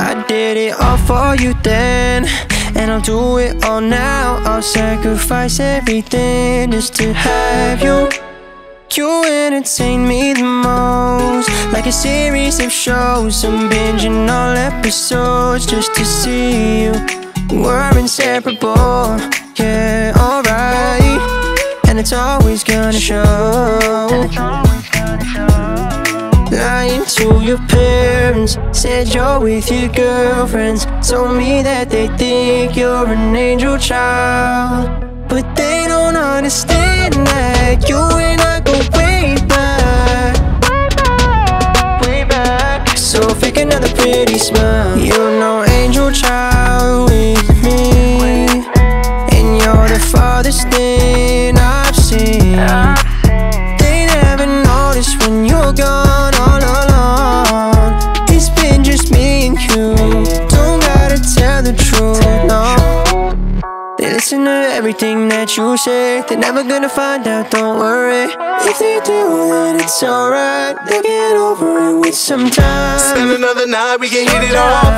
I did it all for you then, and I'll do it all now. I'll sacrifice everything just to have you. You entertain me the most, like a series of shows. I'm binging all episodes just to see you. We're inseparable, yeah, alright. And it's always gonna show. Lying to your parents, said you're with your girlfriends, told me that they think you're an angel child, but they don't understand that you and I go way back, way back. So fake another pretty smile, you're no angel child with me, and you're the farthest thing I've seen. They never noticed when you're gone all alone. It's been just me and you, don't gotta tell the truth, no. They listen to everything that you say, they're never gonna find out, don't worry. If they do, then it's alright, they'll get over it with some time. Spend another night, we can hit it off.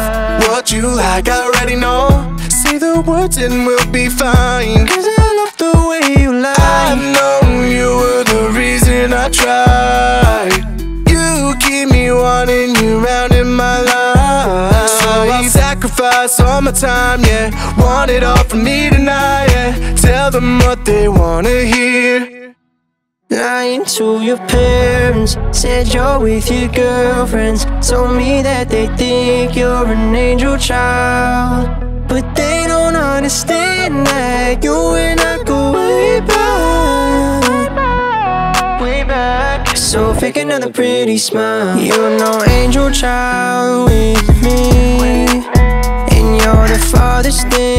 What you like, I already know. Say the words and we'll be fine, cause I love the way you lie. I know you were the reason I tried. You keep me wanting you round in my life, so I sacrifice all my time, yeah. Want it all from me tonight, yeah. Tell them what they wanna hear. Lying to your parents, said you're with your girlfriends, told me that they think you're an angel child, but they don't understand that you and I go way back, way back. So fake another pretty smile, you're no angel child with me, and you're the farthest thing